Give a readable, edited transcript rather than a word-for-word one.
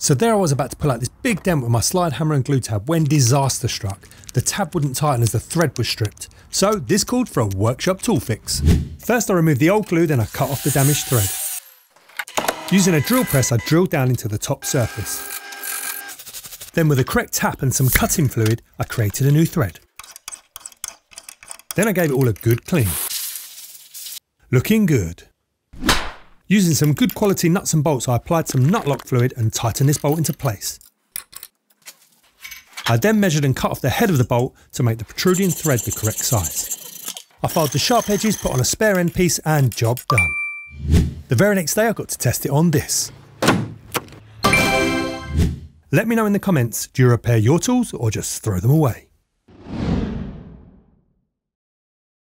So there I was about to pull out this big dent with my slide hammer and glue tab when disaster struck. The tab wouldn't tighten as the thread was stripped. So this called for a workshop tool fix. First I removed the old glue, then I cut off the damaged thread. Using a drill press I drilled down into the top surface. Then with the correct tap and some cutting fluid I created a new thread. Then I gave it all a good clean. Looking good. Using some good quality nuts and bolts I applied some nut lock fluid and tightened this bolt into place. I then measured and cut off the head of the bolt to make the protruding thread the correct size. I filed the sharp edges, put on a spare end piece and job done. The very next day I got to test it on this. Let me know in the comments, do you repair your tools or just throw them away?